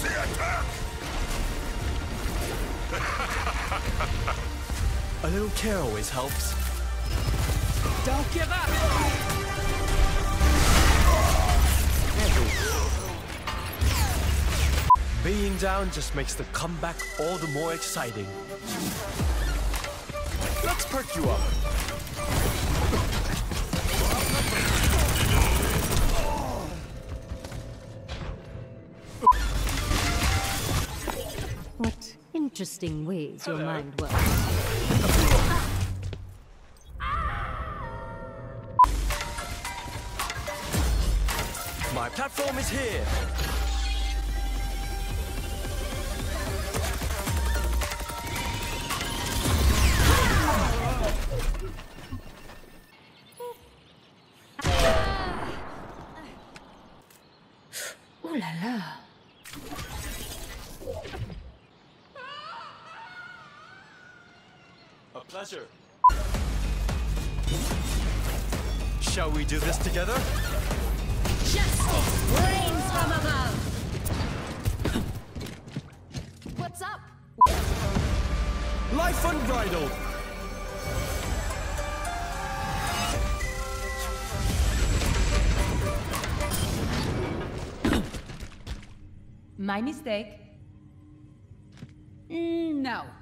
Press the attack! A little care always helps. Don't give up! Being down just makes the comeback all the more exciting. Let's perk you up. What interesting ways your mind works. My platform is here. Ooh la la. A pleasure. Shall we do this together? Justice reigns from above. What's up? Life unbridled. My mistake. No.